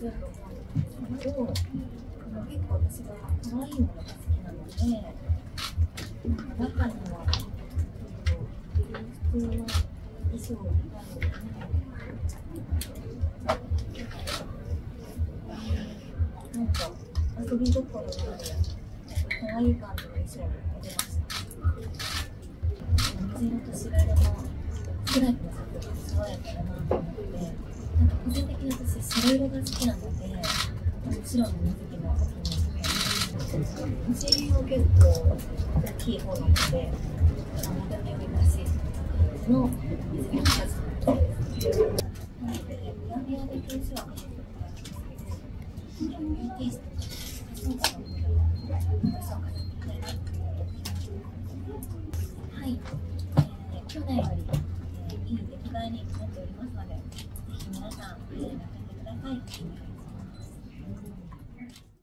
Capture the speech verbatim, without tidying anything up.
ず、あの結構私が可愛いものが好きなので、中には普通の衣装を見たので、なんか遊び心がある可愛い感じの衣装を見てました。水色と白色のスライムの作品がすごいやったなと思って。なんか個人的に私、白色が好きなので、白の水着の作品ですね。水色も結構大きい方なので、見た目を生かしの水着の形なので、ビヤビヤで化粧はビューティーして、はい、去年よりいい出来栄えになっておりますので、皆さん、お楽しみください。